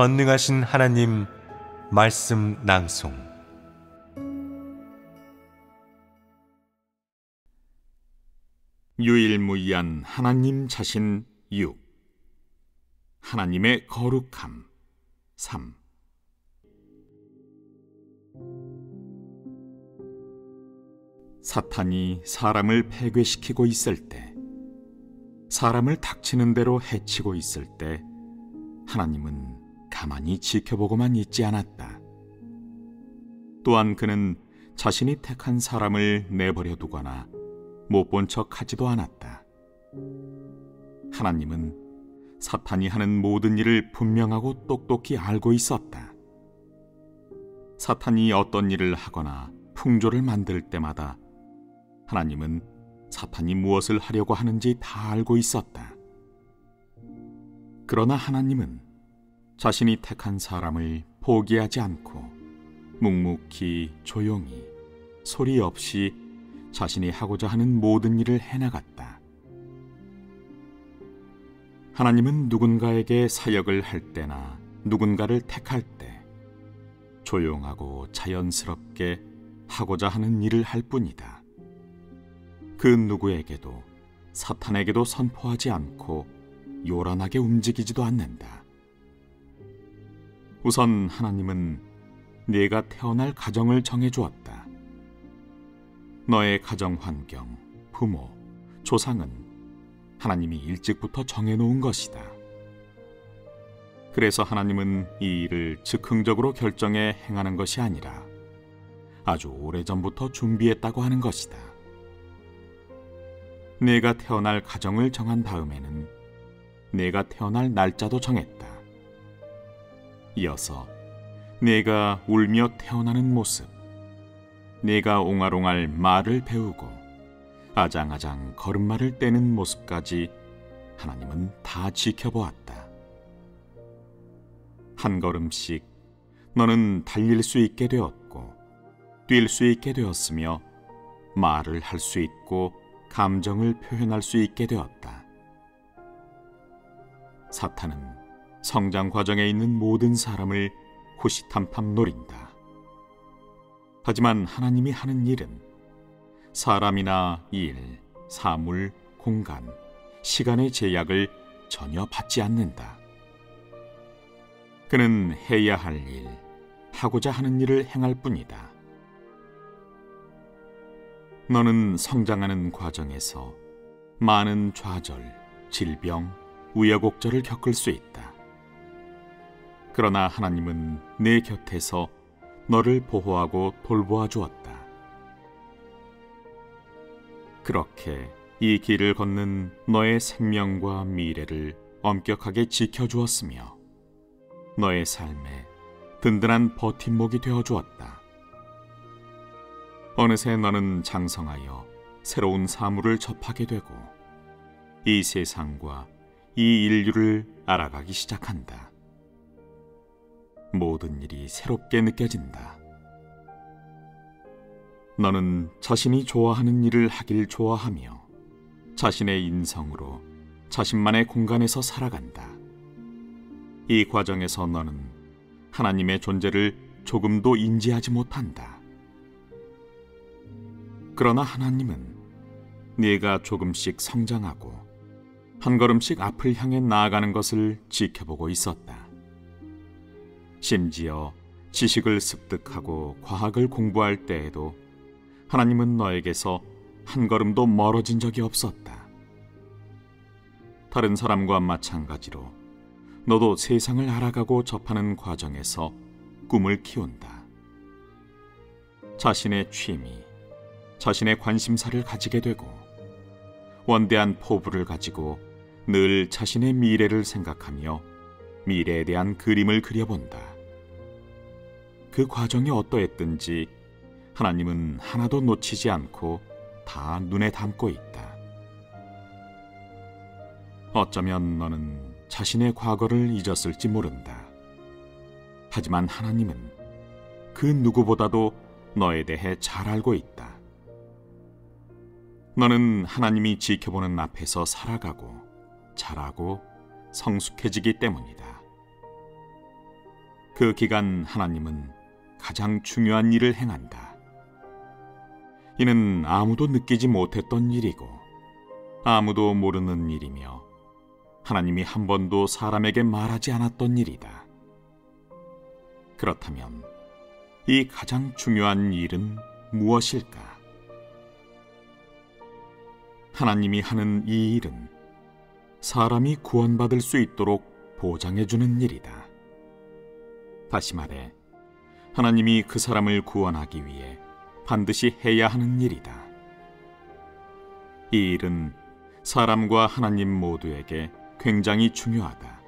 전능하신 하나님 말씀 낭송. 유일무이한 하나님 자신 6. 하나님의 거룩함 3. 사탄이 사람을 패괴시키고 있을 때, 사람을 닥치는 대로 해치고 있을 때 하나님은 가만히 지켜보고만 있지 않았다. 또한 그는 자신이 택한 사람을 내버려 두거나 못 본 척하지도 않았다. 하나님은 사탄이 하는 모든 일을 분명하고 똑똑히 알고 있었다. 사탄이 어떤 일을 하거나 풍조를 만들 때마다 하나님은 사탄이 무엇을 하려고 하는지 다 알고 있었다. 그러나 하나님은 자신이 택한 사람을 포기하지 않고 묵묵히 조용히 소리 없이 자신이 하고자 하는 모든 일을 해나갔다. 하나님은 누군가에게 사역을 할 때나 누군가를 택할 때 조용하고 자연스럽게 하고자 하는 일을 할 뿐이다. 그 누구에게도 사탄에게도 선포하지 않고 요란하게 움직이지도 않는다. 우선 하나님은 네가 태어날 가정을 정해주었다. 너의 가정 환경, 부모, 조상은 하나님이 일찍부터 정해놓은 것이다. 그래서 하나님은 이 일을 즉흥적으로 결정해 행하는 것이 아니라 아주 오래전부터 준비했다고 하는 것이다. 네가 태어날 가정을 정한 다음에는 네가 태어날 날짜도 정했다. 이어서 네가 울며 태어나는 모습, 네가 옹알옹알 말을 배우고 아장아장 걸음마를 떼는 모습까지 하나님은 다 지켜보았다. 한 걸음씩 너는 달릴 수 있게 되었고 뛸 수 있게 되었으며 말을 할 수 있고 감정을 표현할 수 있게 되었다. 사탄은 성장 과정에 있는 모든 사람을 호시탐탐 노린다. 하지만 하나님이 하는 일은 사람이나 일, 사물, 공간, 시간의 제약을 전혀 받지 않는다. 그는 해야 할 일, 하고자 하는 일을 행할 뿐이다. 너는 성장하는 과정에서 많은 좌절, 질병, 우여곡절을 겪을 수 있다. 그러나 하나님은 내 곁에서 너를 보호하고 돌보아 주었다. 그렇게 이 길을 걷는 너의 생명과 미래를 엄격하게 지켜주었으며 너의 삶에 든든한 버팀목이 되어주었다. 어느새 너는 장성하여 새로운 사물을 접하게 되고 이 세상과 이 인류를 알아가기 시작한다. 모든 일이 새롭게 느껴진다. 너는 자신이 좋아하는 일을 하길 좋아하며 자신의 인성으로 자신만의 공간에서 살아간다. 이 과정에서 너는 하나님의 존재를 조금도 인지하지 못한다. 그러나 하나님은 네가 조금씩 성장하고 한 걸음씩 앞을 향해 나아가는 것을 지켜보고 있었다. 심지어 지식을 습득하고 과학을 공부할 때에도 하나님은 너에게서 한 걸음도 멀어진 적이 없었다. 다른 사람과 마찬가지로 너도 세상을 알아가고 접하는 과정에서 꿈을 키운다. 자신의 취미, 자신의 관심사를 가지게 되고 원대한 포부를 가지고 늘 자신의 미래를 생각하며 미래에 대한 그림을 그려본다. 그 과정이 어떠했든지 하나님은 하나도 놓치지 않고 다 눈에 담고 있다. 어쩌면 너는 자신의 과거를 잊었을지 모른다. 하지만 하나님은 그 누구보다도 너에 대해 잘 알고 있다. 너는 하나님이 지켜보는 앞에서 살아가고 자라고 성숙해지기 때문이다. 그 기간 하나님은 가장 중요한 일을 행한다. 이는 아무도 느끼지 못했던 일이고 아무도 모르는 일이며 하나님이 한 번도 사람에게 말하지 않았던 일이다. 그렇다면 이 가장 중요한 일은 무엇일까? 하나님이 하는 이 일은 사람이 구원받을 수 있도록 보장해주는 일이다. 다시 말해, 하나님이 그 사람을 구원하기 위해 반드시 해야 하는 일이다. 이 일은 사람과 하나님 모두에게 굉장히 중요하다.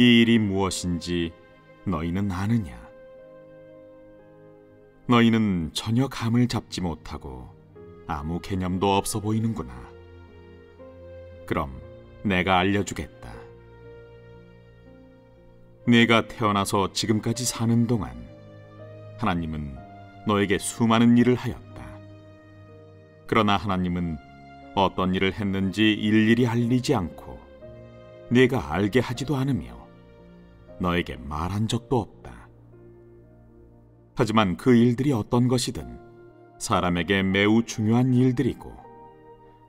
이 일이 무엇인지 너희는 아느냐? 너희는 전혀 감을 잡지 못하고 아무 개념도 없어 보이는구나. 그럼 내가 알려주겠다. 네가 태어나서 지금까지 사는 동안 하나님은 너에게 수많은 일을 하였다. 그러나 하나님은 어떤 일을 했는지 일일이 알리지 않고 네가 알게 하지도 않으며 너에게 말한 적도 없다. 하지만 그 일들이 어떤 것이든 사람에게 매우 중요한 일들이고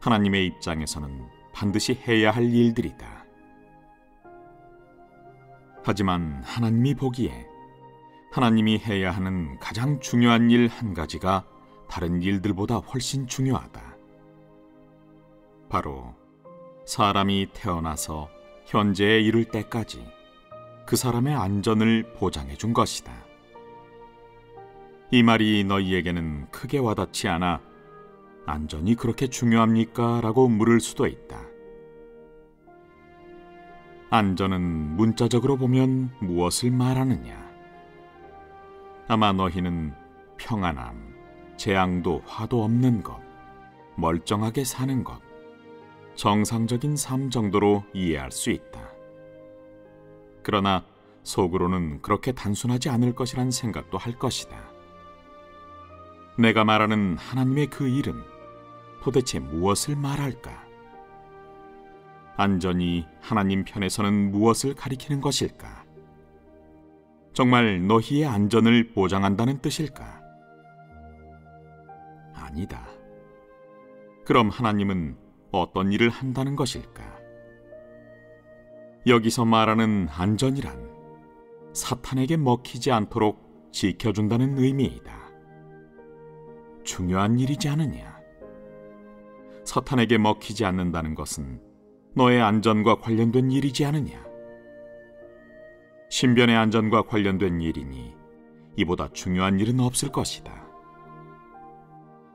하나님의 입장에서는 반드시 해야 할 일들이다. 하지만 하나님이 보기에 하나님이 해야 하는 가장 중요한 일 한 가지가 다른 일들보다 훨씬 중요하다. 바로 사람이 태어나서 현재에 이를 때까지 그 사람의 안전을 보장해 준 것이다. 이 말이 너희에게는 크게 와닿지 않아 안전이 그렇게 중요합니까? 라고 물을 수도 있다. 안전은 문자적으로 보면 무엇을 말하느냐? 아마 너희는 평안함, 재앙도 화도 없는 것, 멀쩡하게 사는 것, 정상적인 삶 정도로 이해할 수 있다. 그러나 속으로는 그렇게 단순하지 않을 것이란 생각도 할 것이다. 내가 말하는 하나님의 그 일은 도대체 무엇을 말할까? 안전이 하나님 편에서는 무엇을 가리키는 것일까? 정말 너희의 안전을 보장한다는 뜻일까? 아니다. 그럼 하나님은 어떤 일을 한다는 것일까? 여기서 말하는 안전이란 사탄에게 먹히지 않도록 지켜준다는 의미이다. 중요한 일이지 않느냐? 사탄에게 먹히지 않는다는 것은 너의 안전과 관련된 일이지 않느냐? 신변의 안전과 관련된 일이니 이보다 중요한 일은 없을 것이다.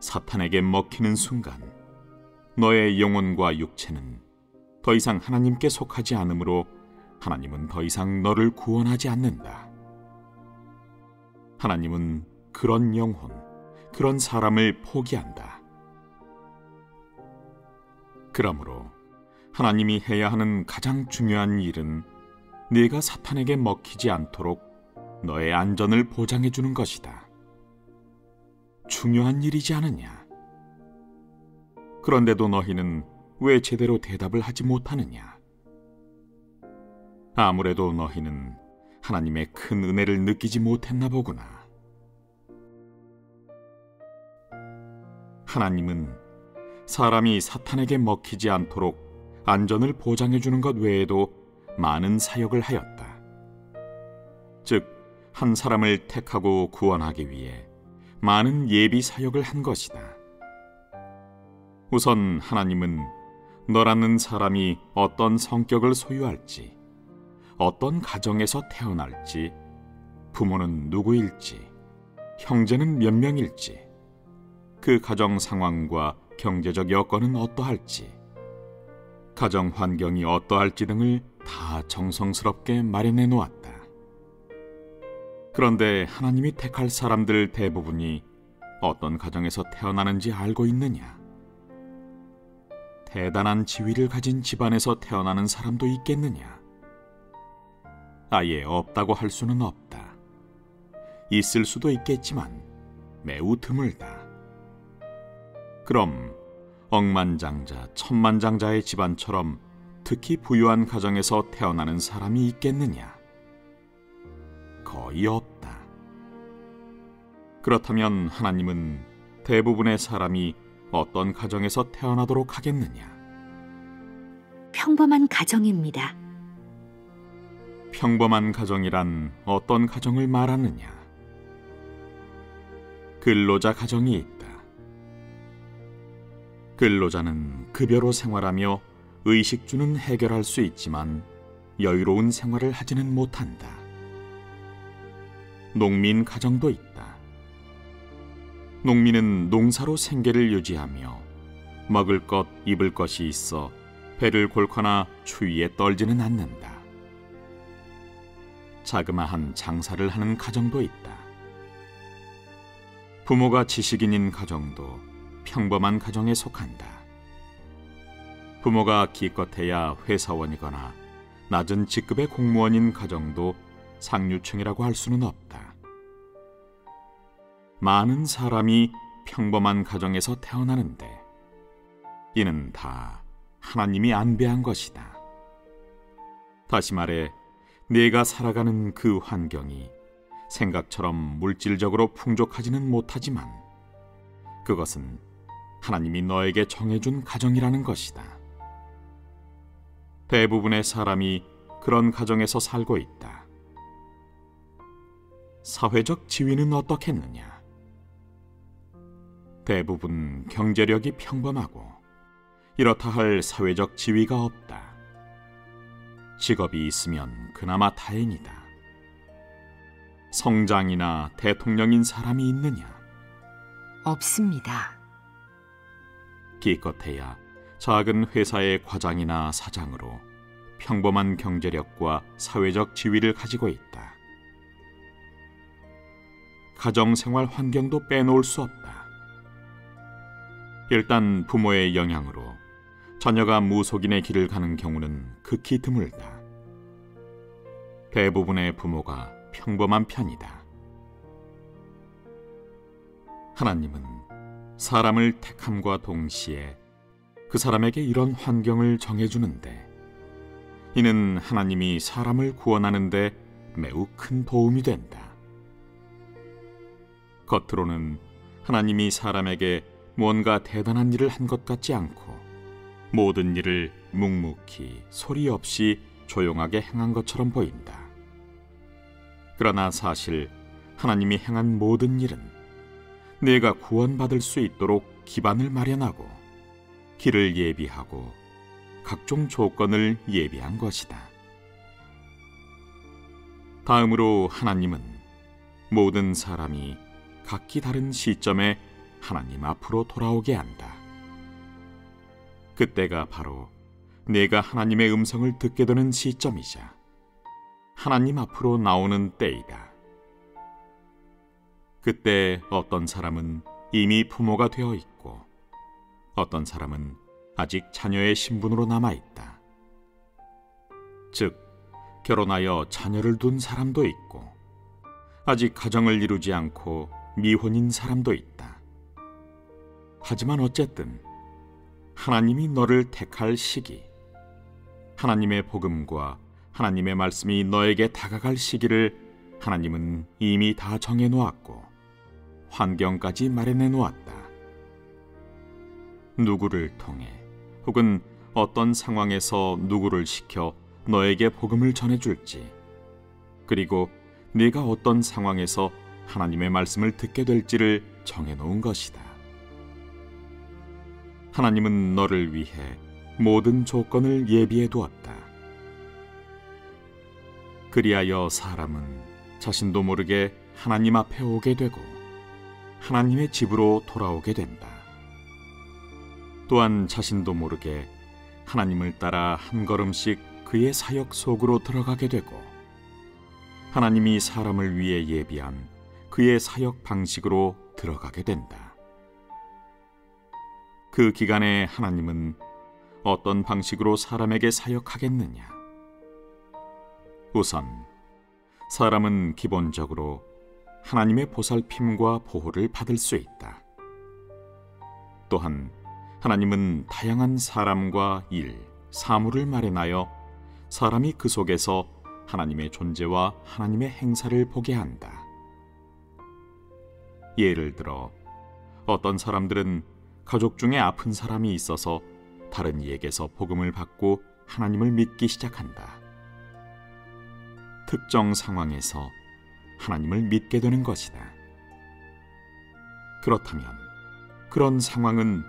사탄에게 먹히는 순간 너의 영혼과 육체는 더 이상 하나님께 속하지 않으므로 하나님은 더 이상 너를 구원하지 않는다. 하나님은 그런 영혼, 그런 사람을 포기한다. 그러므로 하나님이 해야 하는 가장 중요한 일은 네가 사탄에게 먹히지 않도록 너의 안전을 보장해 주는 것이다. 중요한 일이지 않느냐? 그런데도 너희는 왜 제대로 대답을 하지 못하느냐? 아무래도 너희는 하나님의 큰 은혜를 느끼지 못했나 보구나. 하나님은 사람이 사탄에게 먹히지 않도록 안전을 보장해주는 것 외에도 많은 사역을 하였다. 즉, 한 사람을 택하고 구원하기 위해 많은 예비 사역을 한 것이다. 우선 하나님은 너라는 사람이 어떤 성격을 소유할지, 어떤 가정에서 태어날지, 부모는 누구일지, 형제는 몇 명일지, 그 가정 상황과 경제적 여건은 어떠할지, 가정 환경이 어떠할지 등을 다 정성스럽게 마련해 놓았다. 그런데 하나님이 택할 사람들 대부분이 어떤 가정에서 태어나는지 알고 있느냐? 대단한 지위를 가진 집안에서 태어나는 사람도 있겠느냐? 아예 없다고 할 수는 없다. 있을 수도 있겠지만 매우 드물다. 그럼 억만장자, 천만장자의 집안처럼 특히 부유한 가정에서 태어나는 사람이 있겠느냐? 거의 없다. 그렇다면 하나님은 대부분의 사람이 어떤 가정에서 태어나도록 하겠느냐? 평범한 가정입니다. 평범한 가정이란 어떤 가정을 말하느냐? 근로자 가정이 있다. 근로자는 급여로 생활하며 의식주는 해결할 수 있지만 여유로운 생활을 하지는 못한다. 농민 가정도 있다. 농민은 농사로 생계를 유지하며 먹을 것, 입을 것이 있어 배를 골거나 추위에 떨지는 않는다. 자그마한 장사를 하는 가정도 있다. 부모가 지식인인 가정도 평범한 가정에 속한다. 부모가 기껏해야 회사원이거나 낮은 직급의 공무원인 가정도 상류층이라고 할 수는 없다. 많은 사람이 평범한 가정에서 태어나는데 이는 다 하나님이 안배한 것이다. 다시 말해 내가 살아가는 그 환경이 생각처럼 물질적으로 풍족하지는 못하지만 그것은 하나님이 너에게 정해준 가정이라는 것이다. 대부분의 사람이 그런 가정에서 살고 있다. 사회적 지위는 어떻겠느냐? 대부분 경제력이 평범하고 이렇다 할 사회적 지위가 없다. 직업이 있으면 그나마 다행이다. 성장이나 대통령인 사람이 있느냐? 없습니다. 기껏해야 작은 회사의 과장이나 사장으로 평범한 경제력과 사회적 지위를 가지고 있다. 가정생활 환경도 빼놓을 수 없다. 일단 부모의 영향으로 자녀가 무속인의 길을 가는 경우는 극히 드물다. 대부분의 부모가 평범한 편이다. 하나님은 사람을 택함과 동시에 그 사람에게 이런 환경을 정해주는데 이는 하나님이 사람을 구원하는 데 매우 큰 도움이 된다. 겉으로는 하나님이 사람에게 뭔가 대단한 일을 한 것 같지 않고 모든 일을 묵묵히 소리 없이 조용하게 행한 것처럼 보인다. 그러나 사실 하나님이 행한 모든 일은 내가 구원받을 수 있도록 기반을 마련하고 길을 예비하고 각종 조건을 예비한 것이다. 다음으로 하나님은 모든 사람이 각기 다른 시점에 하나님 앞으로 돌아오게 한다. 그때가 바로 내가 하나님의 음성을 듣게 되는 시점이자 하나님 앞으로 나오는 때이다. 그때 어떤 사람은 이미 부모가 되어 있고 어떤 사람은 아직 자녀의 신분으로 남아있다. 즉, 결혼하여 자녀를 둔 사람도 있고 아직 가정을 이루지 않고 미혼인 사람도 있다. 하지만 어쨌든 하나님이 너를 택할 시기, 하나님의 복음과 하나님의 말씀이 너에게 다가갈 시기를 하나님은 이미 다 정해놓았고 환경까지 마련해놓았다. 누구를 통해 혹은 어떤 상황에서 누구를 시켜 너에게 복음을 전해줄지 그리고 네가 어떤 상황에서 하나님의 말씀을 듣게 될지를 정해놓은 것이다. 하나님은 너를 위해 모든 조건을 예비해두었다. 그리하여 사람은 자신도 모르게 하나님 앞에 오게 되고 하나님의 집으로 돌아오게 된다. 또한 자신도 모르게 하나님을 따라 한 걸음씩 그의 사역 속으로 들어가게 되고 하나님이 사람을 위해 예비한 그의 사역 방식으로 들어가게 된다. 그 기간에 하나님은 어떤 방식으로 사람에게 사역하겠느냐? 우선 사람은 기본적으로 하나님의 보살핌과 보호를 받을 수 있다. 또한 하나님은 다양한 사람과 일, 사물을 마련하여 사람이 그 속에서 하나님의 존재와 하나님의 행사를 보게 한다. 예를 들어 어떤 사람들은 가족 중에 아픈 사람이 있어서 다른 이에게서 복음을 받고 하나님을 믿기 시작한다. 특정 상황에서 하나님을 믿게 되는 것이다. 그렇다면 그런 상황은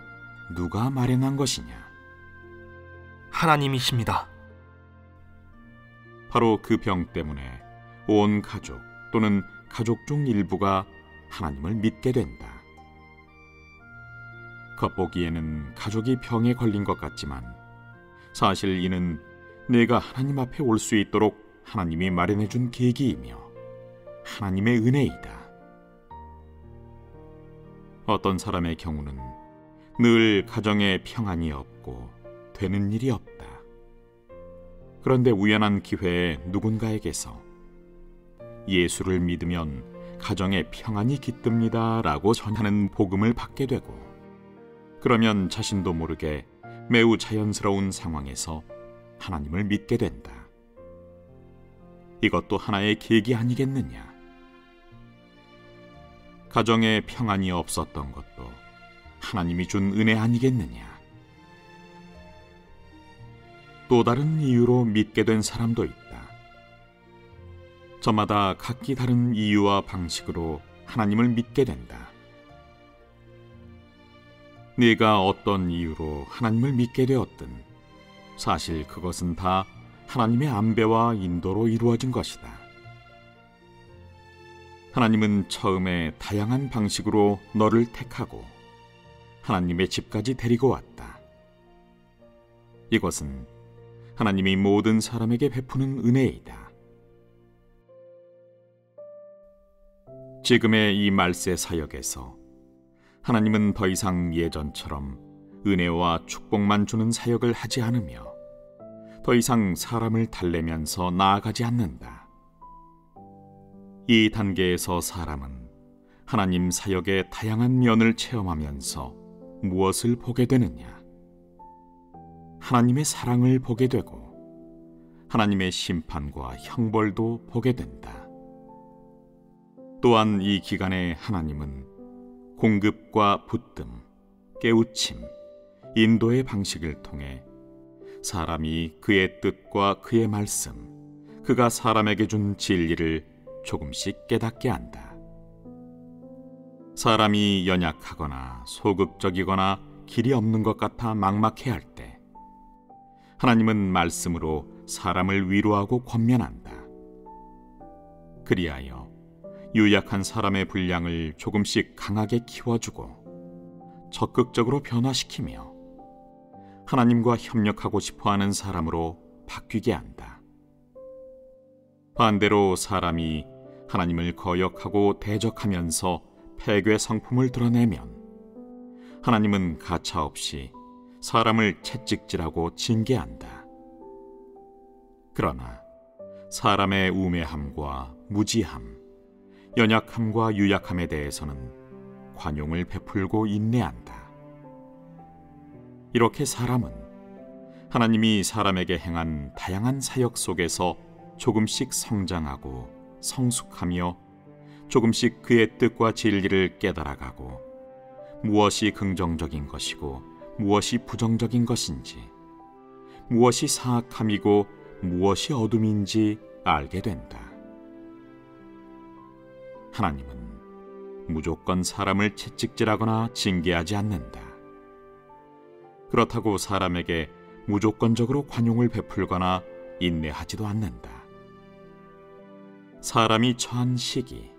누가 마련한 것이냐? 하나님이십니다. 바로 그 병 때문에 온 가족 또는 가족 중 일부가 하나님을 믿게 된다. 겉보기에는 가족이 병에 걸린 것 같지만 사실 이는 내가 하나님 앞에 올 수 있도록 하나님이 마련해준 계기이며 하나님의 은혜이다. 어떤 사람의 경우는 늘 가정에 평안이 없고 되는 일이 없다. 그런데 우연한 기회에 누군가에게서 예수를 믿으면 가정에 평안이 깃듭니다 라고 전하는 복음을 받게 되고, 그러면 자신도 모르게 매우 자연스러운 상황에서 하나님을 믿게 된다. 이것도 하나의 계기 아니겠느냐? 가정에 평안이 없었던 것도 하나님이 준 은혜 아니겠느냐? 또 다른 이유로 믿게 된 사람도 있다. 저마다 각기 다른 이유와 방식으로 하나님을 믿게 된다. 네가 어떤 이유로 하나님을 믿게 되었든 사실 그것은 다 하나님의 안배와 인도로 이루어진 것이다. 하나님은 처음에 다양한 방식으로 너를 택하고 하나님의 집까지 데리고 왔다. 이것은 하나님이 모든 사람에게 베푸는 은혜이다. 지금의 이 말세 사역에서 하나님은 더 이상 예전처럼 은혜와 축복만 주는 사역을 하지 않으며 더 이상 사람을 달래면서 나아가지 않는다. 이 단계에서 사람은 하나님 사역의 다양한 면을 체험하면서 무엇을 보게 되느냐? 하나님의 사랑을 보게 되고 하나님의 심판과 형벌도 보게 된다. 또한 이 기간에 하나님은 공급과 붙듦, 깨우침, 인도의 방식을 통해 사람이 그의 뜻과 그의 말씀, 그가 사람에게 준 진리를 조금씩 깨닫게 한다. 사람이 연약하거나 소극적이거나 길이 없는 것 같아 막막해할 때 하나님은 말씀으로 사람을 위로하고 권면한다. 그리하여 유약한 사람의 분량을 조금씩 강하게 키워주고 적극적으로 변화시키며 하나님과 협력하고 싶어하는 사람으로 바뀌게 한다. 반대로 사람이 하나님을 거역하고 대적하면서 패괴 성품을 드러내면 하나님은 가차없이 사람을 채찍질하고 징계한다. 그러나 사람의 우매함과 무지함, 연약함과 유약함에 대해서는 관용을 베풀고 인내한다. 이렇게 사람은 하나님이 사람에게 행한 다양한 사역 속에서 조금씩 성장하고 성숙하며 조금씩 그의 뜻과 진리를 깨달아가고 무엇이 긍정적인 것이고 무엇이 부정적인 것인지, 무엇이 사악함이고 무엇이 어둠인지 알게 된다. 하나님은 무조건 사람을 채찍질하거나 징계하지 않는다. 그렇다고 사람에게 무조건적으로 관용을 베풀거나 인내하지도 않는다. 사람이 처한 시기,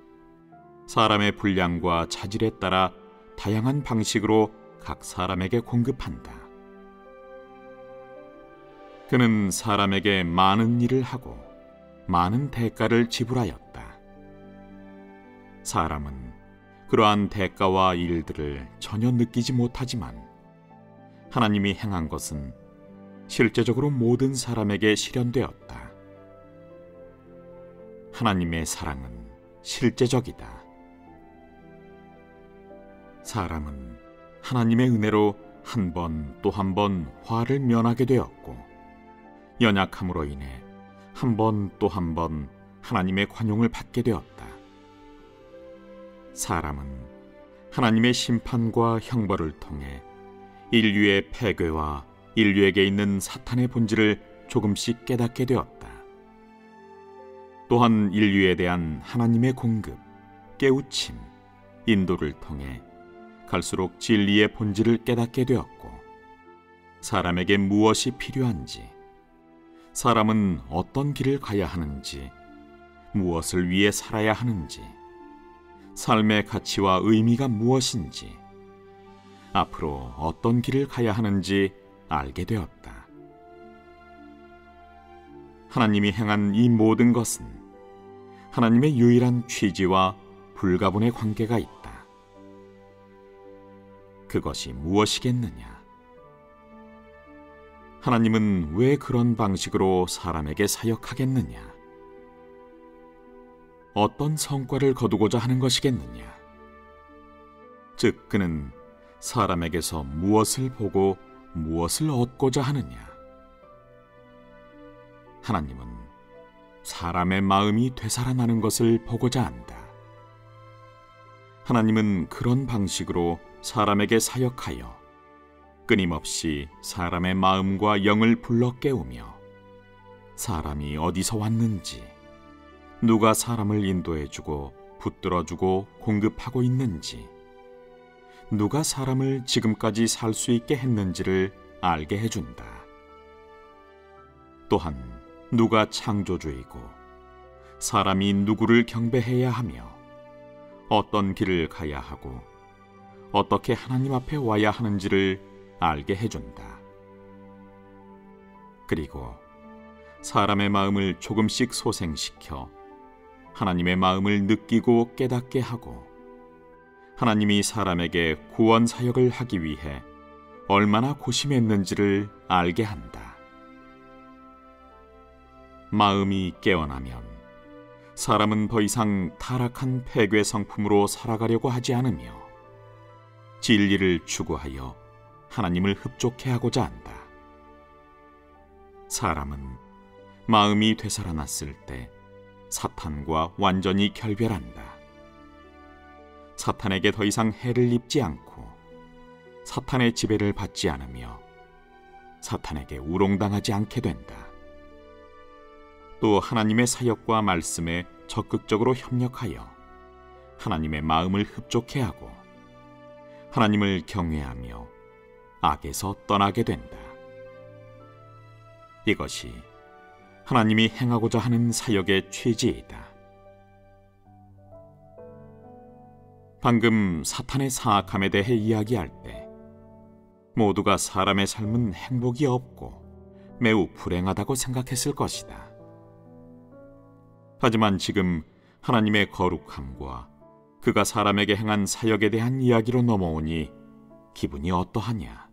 사람의 분량과 자질에 따라 다양한 방식으로 각 사람에게 공급한다. 그는 사람에게 많은 일을 하고 많은 대가를 지불하였다. 사람은 그러한 대가와 일들을 전혀 느끼지 못하지만 하나님이 행한 것은 실제적으로 모든 사람에게 실현되었다. 하나님의 사랑은 실제적이다. 사람은 하나님의 은혜로 한 번 또 한 번 화를 면하게 되었고 연약함으로 인해 한 번 또 한 번 하나님의 관용을 받게 되었다. 사람은 하나님의 심판과 형벌을 통해 인류의 폐괴와 인류에게 있는 사탄의 본질을 조금씩 깨닫게 되었다. 또한 인류에 대한 하나님의 공급, 깨우침, 인도를 통해 갈수록 진리의 본질을 깨닫게 되었고, 사람에게 무엇이 필요한지, 사람은 어떤 길을 가야 하는지, 무엇을 위해 살아야 하는지, 삶의 가치와 의미가 무엇인지, 앞으로 어떤 길을 가야 하는지 알게 되었다. 하나님이 행한 이 모든 것은 하나님의 유일한 취지와 불가분의 관계가 있다. 그것이 무엇이겠느냐? 하나님은 왜 그런 방식으로 사람에게 사역하겠느냐? 어떤 성과를 거두고자 하는 것이겠느냐? 즉, 그는 사람에게서 무엇을 보고 무엇을 얻고자 하느냐? 하나님은 사람의 마음이 되살아나는 것을 보고자 한다. 하나님은 그런 방식으로 사람에게 사역하여 끊임없이 사람의 마음과 영을 불러 깨우며, 사람이 어디서 왔는지, 누가 사람을 인도해주고 붙들어주고 공급하고 있는지, 누가 사람을 지금까지 살 수 있게 했는지를 알게 해준다. 또한 누가 창조주이고 사람이 누구를 경배해야 하며 어떤 길을 가야 하고 어떻게 하나님 앞에 와야 하는지를 알게 해준다. 그리고 사람의 마음을 조금씩 소생시켜 하나님의 마음을 느끼고 깨닫게 하고, 하나님이 사람에게 구원 사역을 하기 위해 얼마나 고심했는지를 알게 한다. 마음이 깨어나면 사람은 더 이상 타락한 폐괴 성품으로 살아가려고 하지 않으며, 진리를 추구하여 하나님을 흡족해 하고자 한다. 사람은 마음이 되살아났을 때 사탄과 완전히 결별한다. 사탄에게 더 이상 해를 입지 않고, 사탄의 지배를 받지 않으며, 사탄에게 우롱당하지 않게 된다. 또 하나님의 사역과 말씀에 적극적으로 협력하여 하나님의 마음을 흡족해 하고, 하나님을 경외하며 악에서 떠나게 된다. 이것이 하나님이 행하고자 하는 사역의 취지이다. 방금 사탄의 사악함에 대해 이야기할 때 모두가 사람의 삶은 행복이 없고 매우 불행하다고 생각했을 것이다. 하지만 지금 하나님의 거룩함과 그가 사람에게 행한 사역에 대한 이야기로 넘어오니 기분이 어떠하냐?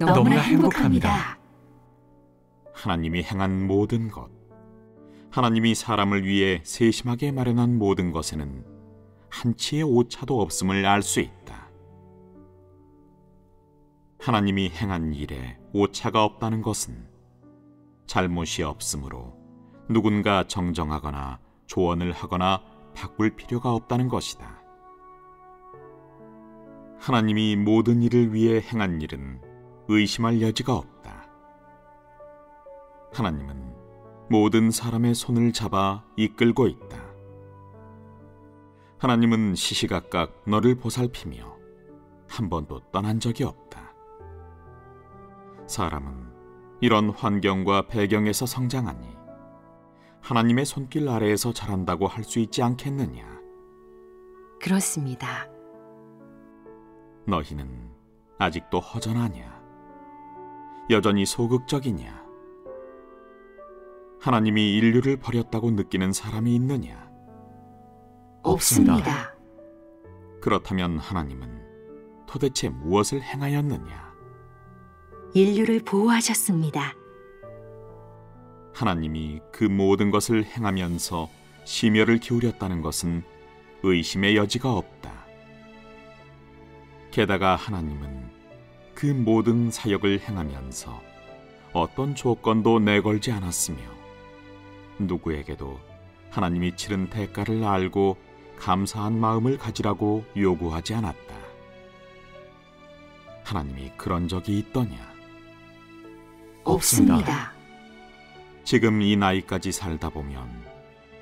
너무나 행복합니다. 하나님이 행한 모든 것, 하나님이 사람을 위해 세심하게 마련한 모든 것에는 한치의 오차도 없음을 알 수 있다. 하나님이 행한 일에 오차가 없다는 것은 잘못이 없으므로 누군가 정정하거나 조언을 하거나 바꿀 필요가 없다는 것이다. 하나님이 모든 일을 위해 행한 일은 의심할 여지가 없다. 하나님은 모든 사람의 손을 잡아 이끌고 있다. 하나님은 시시각각 너를 보살피며 한 번도 떠난 적이 없다. 사람은 이런 환경과 배경에서 성장하니 하나님의 손길 아래에서 자란다고 할 수 있지 않겠느냐? 그렇습니다. 너희는 아직도 허전하냐? 여전히 소극적이냐? 하나님이 인류를 버렸다고 느끼는 사람이 있느냐? 없습니다. 그렇다면 하나님은 도대체 무엇을 행하였느냐? 인류를 보호하셨습니다. 하나님이 그 모든 것을 행하면서 심혈을 기울였다는 것은 의심의 여지가 없다. 게다가 하나님은 그 모든 사역을 행하면서 어떤 조건도 내걸지 않았으며 누구에게도 하나님이 치른 대가를 알고 감사한 마음을 가지라고 요구하지 않았다. 하나님이 그런 적이 있더냐? 없습니다. 지금 이 나이까지 살다 보면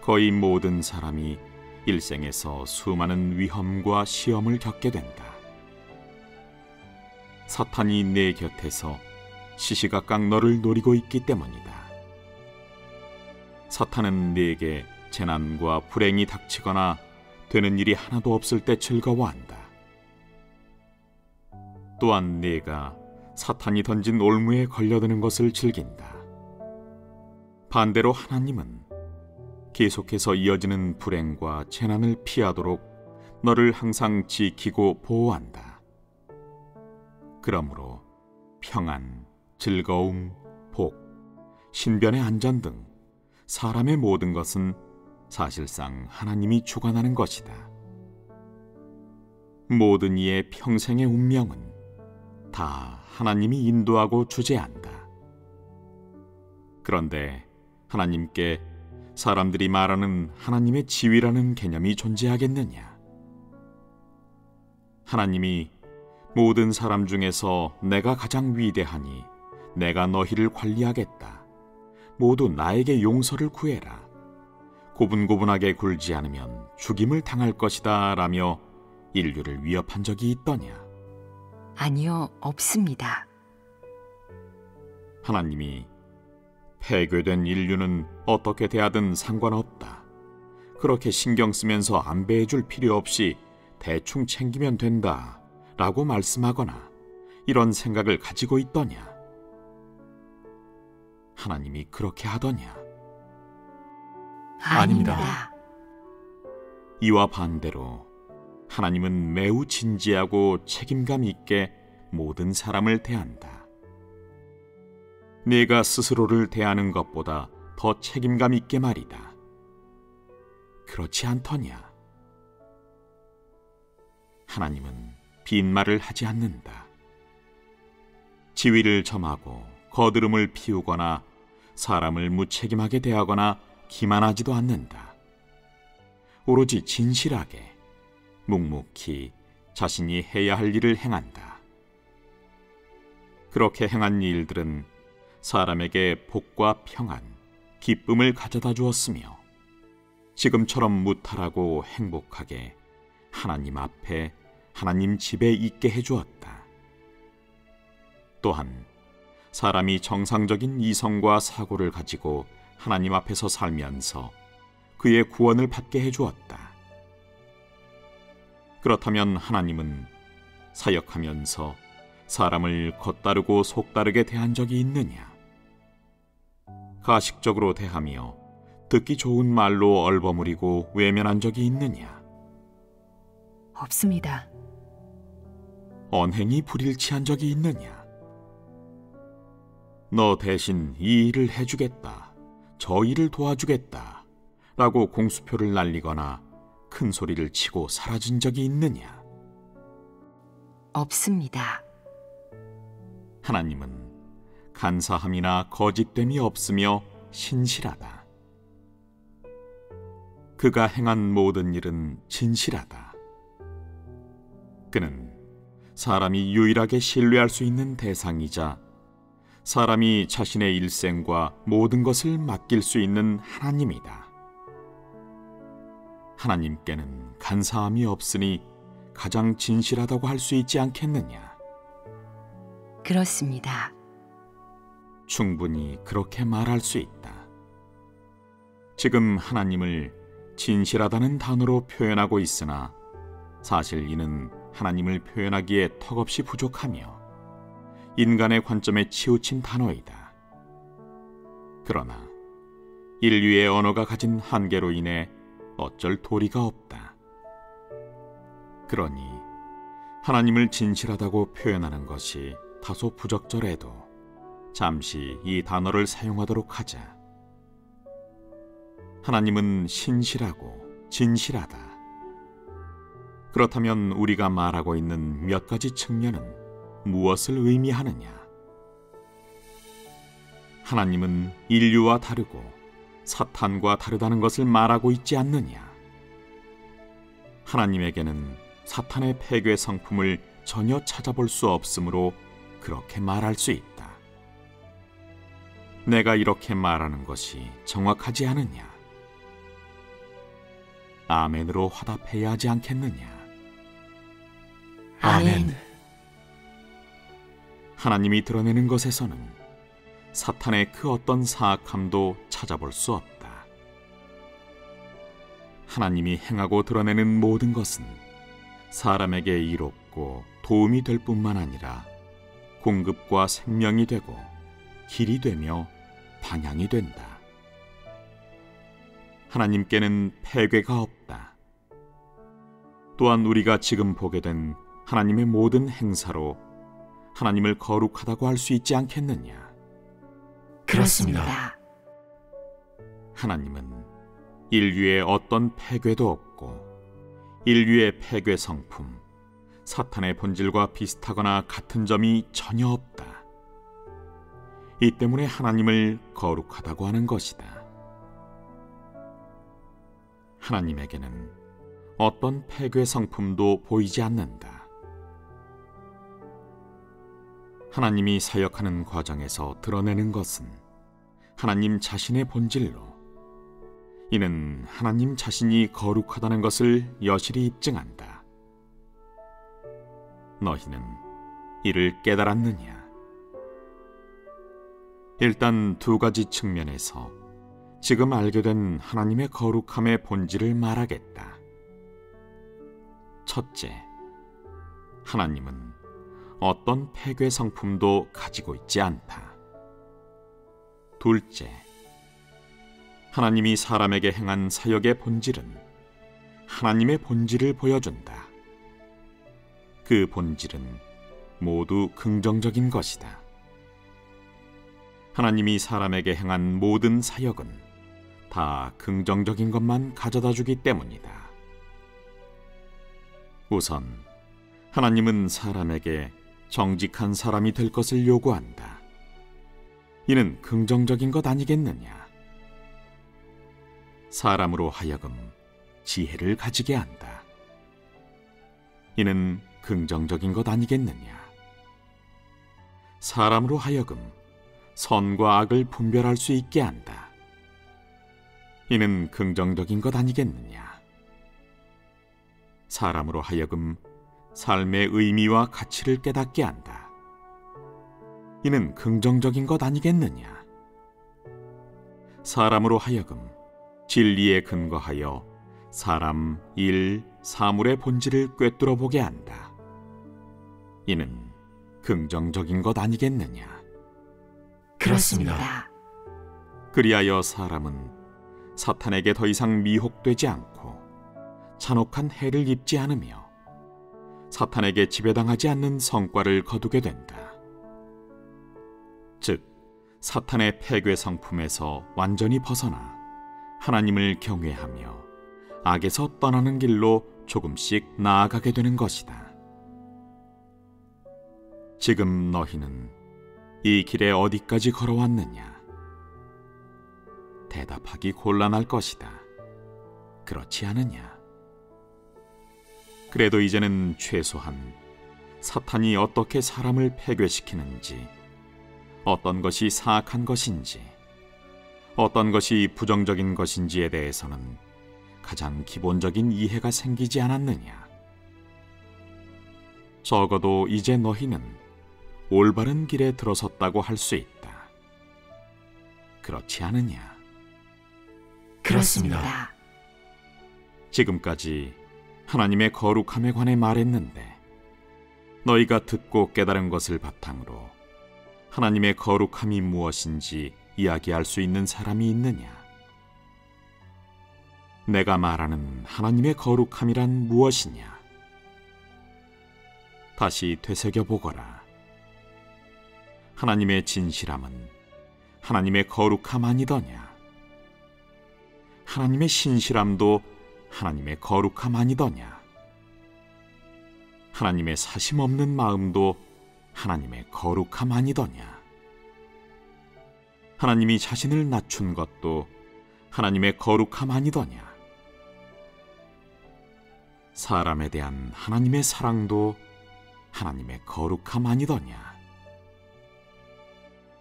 거의 모든 사람이 일생에서 수많은 위험과 시험을 겪게 된다. 사탄이 내 곁에서 시시각각 너를 노리고 있기 때문이다. 사탄은 네게 재난과 불행이 닥치거나 되는 일이 하나도 없을 때 즐거워한다. 또한 네가 사탄이 던진 올무에 걸려드는 것을 즐긴다. 반대로 하나님은 계속해서 이어지는 불행과 재난을 피하도록 너를 항상 지키고 보호한다. 그러므로 평안, 즐거움, 복, 신변의 안전 등 사람의 모든 것은 사실상 하나님이 주관하는 것이다. 모든 이의 평생의 운명은 다 하나님이 인도하고 주재한다. 그런데 하나님께 사람들이 말하는 하나님의 지위라는 개념이 존재하겠느냐? 하나님이 모든 사람 중에서 내가 가장 위대하니 내가 너희를 관리하겠다. 모두 나에게 용서를 구해라. 고분고분하게 굴지 않으면 죽임을 당할 것이다 라며 인류를 위협한 적이 있더냐? 아니요, 없습니다. 하나님이 폐교된 인류는 어떻게 대하든 상관없다. 그렇게 신경 쓰면서 안배해 줄 필요 없이 대충 챙기면 된다 라고 말씀하거나 이런 생각을 가지고 있더냐? 하나님이 그렇게 하더냐? 아닙니다. 이와 반대로 하나님은 매우 진지하고 책임감 있게 모든 사람을 대한다. 네가 스스로를 대하는 것보다 더 책임감 있게 말이다. 그렇지 않더냐? 하나님은 빈말을 하지 않는다. 지위를 점하고 거드름을 피우거나 사람을 무책임하게 대하거나 기만하지도 않는다. 오로지 진실하게, 묵묵히 자신이 해야 할 일을 행한다. 그렇게 행한 일들은 사람에게 복과 평안, 기쁨을 가져다 주었으며 지금처럼 무탈하고 행복하게 하나님 앞에 하나님 집에 있게 해주었다. 또한 사람이 정상적인 이성과 사고를 가지고 하나님 앞에서 살면서 그의 구원을 받게 해주었다. 그렇다면 하나님은 사역하면서 사람을 겉다르고 속다르게 대한 적이 있느냐? 가식적으로 대하며 듣기 좋은 말로 얼버무리고 외면한 적이 있느냐? 없습니다. 언행이 불일치한 적이 있느냐? 너 대신 이 일을 해주겠다, 저 일을 도와주겠다 라고 공수표를 날리거나 큰 소리를 치고 사라진 적이 있느냐? 없습니다. 하나님은 간사함이나 거짓됨이 없으며 신실하다. 그가 행한 모든 일은 진실하다. 그는 사람이 유일하게 신뢰할 수 있는 대상이자 사람이 자신의 일생과 모든 것을 맡길 수 있는 하나님이다. 하나님께는 간사함이 없으니 가장 진실하다고 할 수 있지 않겠느냐? 그렇습니다. 충분히 그렇게 말할 수 있다. 지금 하나님을 진실하다는 단어로 표현하고 있으나 사실 이는 하나님을 표현하기에 턱없이 부족하며 인간의 관점에 치우친 단어이다. 그러나 인류의 언어가 가진 한계로 인해 어쩔 도리가 없다. 그러니 하나님을 진실하다고 표현하는 것이 다소 부적절해도 잠시 이 단어를 사용하도록 하자. 하나님은 신실하고 진실하다. 그렇다면 우리가 말하고 있는 몇 가지 측면은 무엇을 의미하느냐? 하나님은 인류와 다르고 사탄과 다르다는 것을 말하고 있지 않느냐? 하나님에게는 사탄의 폐괴 성품을 전혀 찾아볼 수 없으므로 그렇게 말할 수 있다. 내가 이렇게 말하는 것이 정확하지 않으냐? 아멘으로 화답해야 하지 않겠느냐? 아멘. 하나님이 드러내는 것에서는 사탄의 그 어떤 사악함도 찾아볼 수 없다. 하나님이 행하고 드러내는 모든 것은 사람에게 이롭고 도움이 될 뿐만 아니라 공급과 생명이 되고 길이 되며 방향이 된다. 하나님께는 폐괴가 없다. 또한 우리가 지금 보게 된 하나님의 모든 행사로 하나님을 거룩하다고 할 수 있지 않겠느냐? 그렇습니다. 하나님은 인류에 어떤 폐괴도 없고 인류의 폐괴 성품, 사탄의 본질과 비슷하거나 같은 점이 전혀 없다. 이 때문에 하나님을 거룩하다고 하는 것이다. 하나님에게는 어떤 폐괴 성품도 보이지 않는다. 하나님이 사역하는 과정에서 드러내는 것은 하나님 자신의 본질로, 이는 하나님 자신이 거룩하다는 것을 여실히 입증한다. 너희는 이를 깨달았느냐? 일단 두 가지 측면에서 지금 알게 된 하나님의 거룩함의 본질을 말하겠다. 첫째, 하나님은 어떤 폐괴 성품도 가지고 있지 않다. 둘째, 하나님이 사람에게 행한 사역의 본질은 하나님의 본질을 보여준다. 그 본질은 모두 긍정적인 것이다. 하나님이 사람에게 행한 모든 사역은 다 긍정적인 것만 가져다 주기 때문이다. 우선 하나님은 사람에게 정직한 사람이 될 것을 요구한다. 이는 긍정적인 것 아니겠느냐? 사람으로 하여금 지혜를 가지게 한다. 이는 긍정적인 것 아니겠느냐? 사람으로 하여금 선과 악을 분별할 수 있게 한다. 이는 긍정적인 것 아니겠느냐? 사람으로 하여금 삶의 의미와 가치를 깨닫게 한다. 이는 긍정적인 것 아니겠느냐? 사람으로 하여금 진리에 근거하여 사람, 일, 사물의 본질을 꿰뚫어 보게 한다. 이는 긍정적인 것 아니겠느냐? 그렇습니다. 그리하여 사람은 사탄에게 더 이상 미혹되지 않고 잔혹한 해를 입지 않으며 사탄에게 지배당하지 않는 성과를 거두게 된다. 즉, 사탄의 폐괴 성품에서 완전히 벗어나 하나님을 경외하며 악에서 떠나는 길로 조금씩 나아가게 되는 것이다. 지금 너희는 이 길에 어디까지 걸어왔느냐? 대답하기 곤란할 것이다. 그렇지 않으냐? 그래도 이제는 최소한 사탄이 어떻게 사람을 폐괴시키는지, 어떤 것이 사악한 것인지, 어떤 것이 부정적인 것인지에 대해서는 가장 기본적인 이해가 생기지 않았느냐? 적어도 이제 너희는 올바른 길에 들어섰다고 할 수 있다. 그렇지 않으냐? 그렇습니다. 지금까지 하나님의 거룩함에 관해 말했는데, 너희가 듣고 깨달은 것을 바탕으로 하나님의 거룩함이 무엇인지 이야기할 수 있는 사람이 있느냐? 내가 말하는 하나님의 거룩함이란 무엇이냐? 다시 되새겨보거라. 하나님의 진실함은 하나님의 거룩함 아니더냐? 하나님의 신실함도 하나님의 거룩함 아니더냐? 하나님의 사심 없는 마음도 하나님의 거룩함 아니더냐? 하나님이 자신을 낮춘 것도 하나님의 거룩함 아니더냐? 사람에 대한 하나님의 사랑도 하나님의 거룩함 아니더냐?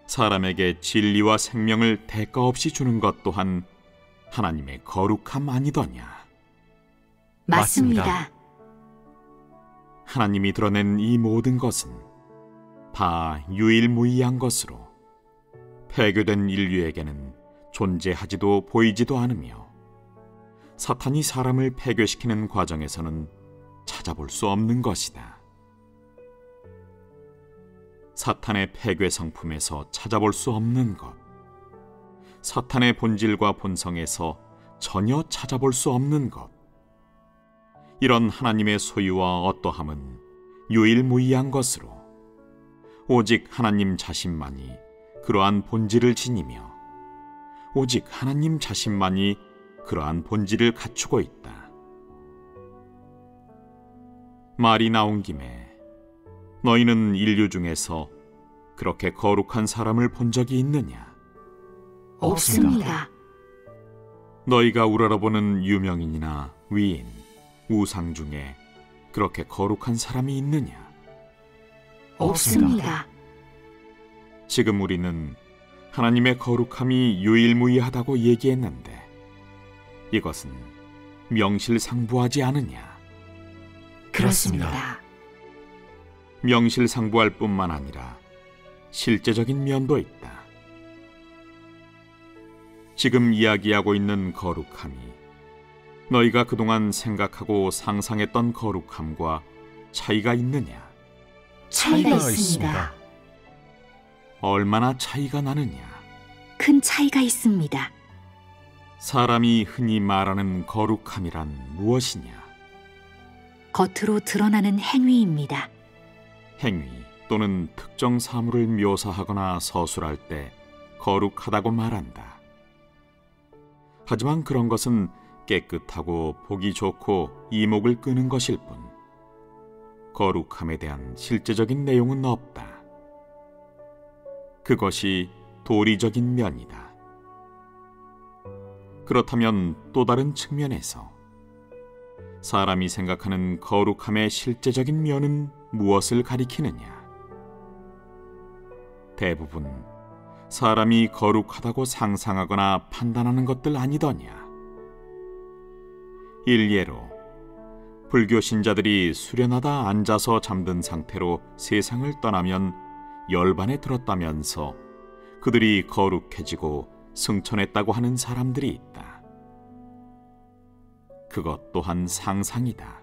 사람에게 진리와 생명을 대가 없이 주는 것 또한 하나님의 거룩함 아니더냐? 맞습니다. 하나님이 드러낸 이 모든 것은 다 유일무이한 것으로 폐교된 인류에게는 존재하지도 보이지도 않으며 사탄이 사람을 폐교시키는 과정에서는 찾아볼 수 없는 것이다. 사탄의 폐교 성품에서 찾아볼 수 없는 것, 사탄의 본질과 본성에서 전혀 찾아볼 수 없는 것, 이런 하나님의 소유와 어떠함은 유일무이한 것으로 오직 하나님 자신만이 그러한 본질을 지니며 오직 하나님 자신만이 그러한 본질을 갖추고 있다. 말이 나온 김에 너희는 인류 중에서 그렇게 거룩한 사람을 본 적이 있느냐? 없습니다. 너희가 우러러보는 유명인이나 위인, 우상 중에 그렇게 거룩한 사람이 있느냐? 없습니다. 지금 우리는 하나님의 거룩함이 유일무이하다고 얘기했는데 이것은 명실상부하지 않느냐? 그렇습니다. 명실상부할 뿐만 아니라 실제적인 면도 있다. 지금 이야기하고 있는 거룩함이 너희가 그동안 생각하고 상상했던 거룩함과 차이가 있느냐? 차이가 있습니다. 얼마나 차이가 나느냐? 큰 차이가 있습니다. 사람이 흔히 말하는 거룩함이란 무엇이냐? 겉으로 드러나는 행위입니다. 행위 또는 특정 사물을 묘사하거나 서술할 때 거룩하다고 말한다. 하지만 그런 것은 깨끗하고 보기 좋고 이목을 끄는 것일 뿐 거룩함에 대한 실제적인 내용은 없다. 그것이 도리적인 면이다. 그렇다면 또 다른 측면에서 사람이 생각하는 거룩함의 실제적인 면은 무엇을 가리키느냐? 대부분 사람이 거룩하다고 상상하거나 판단하는 것들 아니더냐? 일례로 불교 신자들이 수련하다 앉아서 잠든 상태로 세상을 떠나면 열반에 들었다면서 그들이 거룩해지고 승천했다고 하는 사람들이 있다. 그것 또한 상상이다.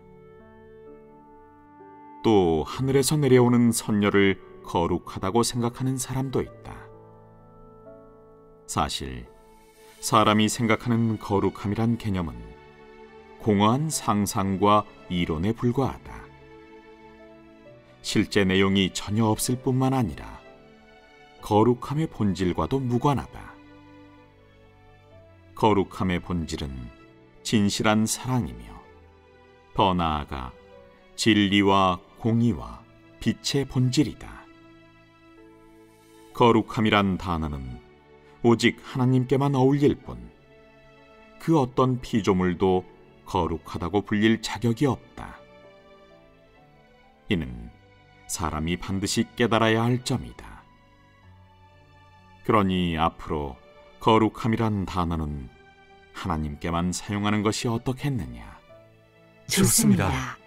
또 하늘에서 내려오는 선녀를 거룩하다고 생각하는 사람도 있다. 사실 사람이 생각하는 거룩함이란 개념은 공허한 상상과 이론에 불과하다. 실제 내용이 전혀 없을 뿐만 아니라 거룩함의 본질과도 무관하다. 거룩함의 본질은 진실한 사랑이며 더 나아가 진리와 공의와 빛의 본질이다. 거룩함이란 단어는 오직 하나님께만 어울릴 뿐 그 어떤 피조물도 거룩하다고 불릴 자격이 없다. 이는 사람이 반드시 깨달아야 할 점이다. 그러니 앞으로 거룩함이란 단어는 하나님께만 사용하는 것이 어떻겠느냐? 좋습니다.